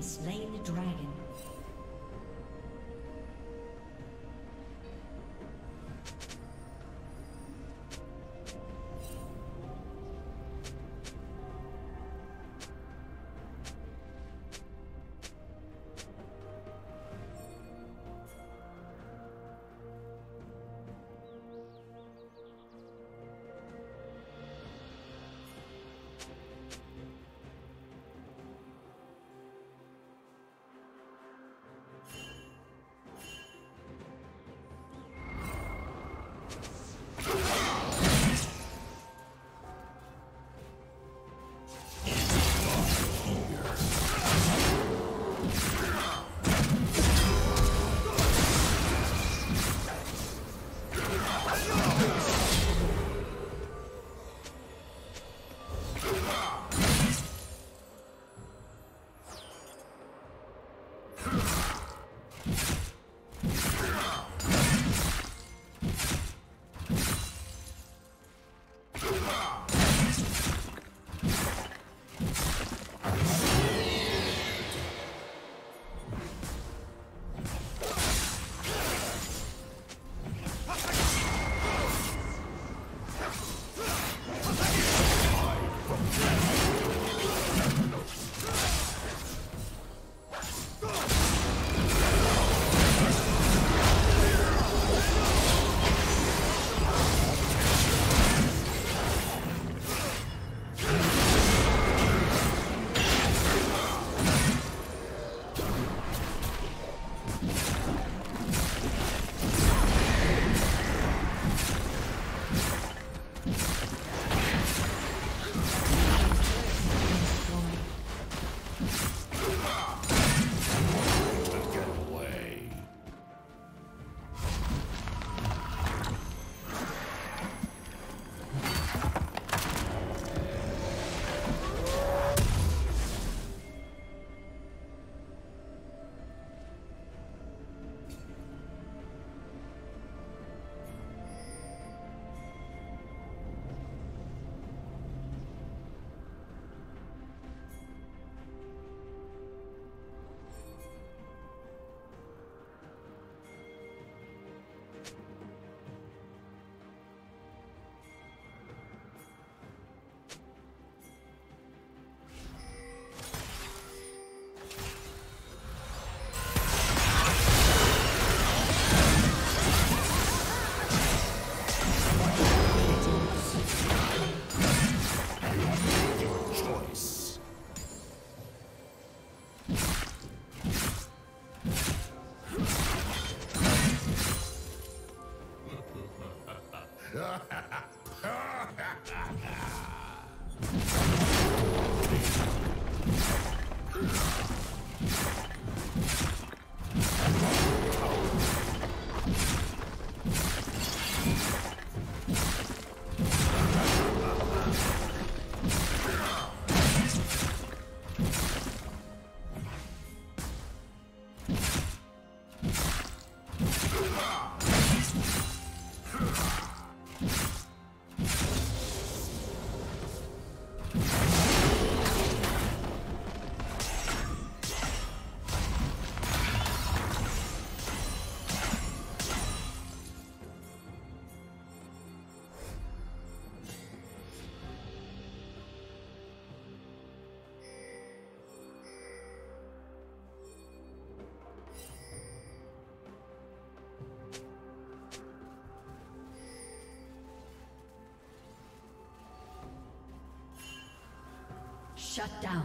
Slain the dragon. Shut down.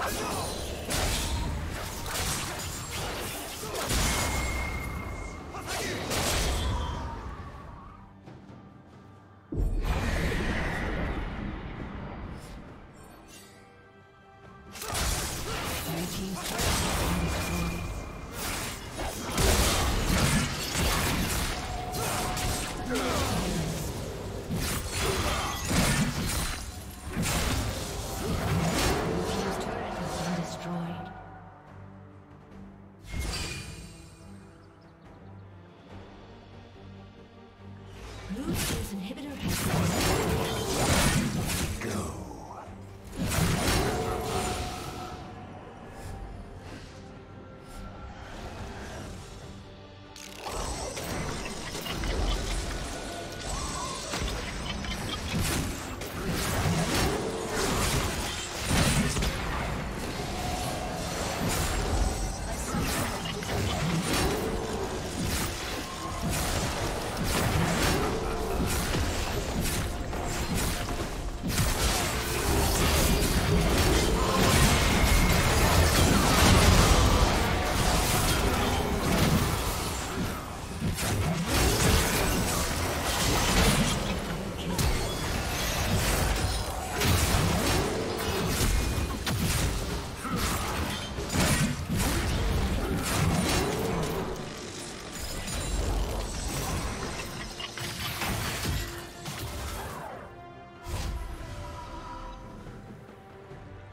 Let's go!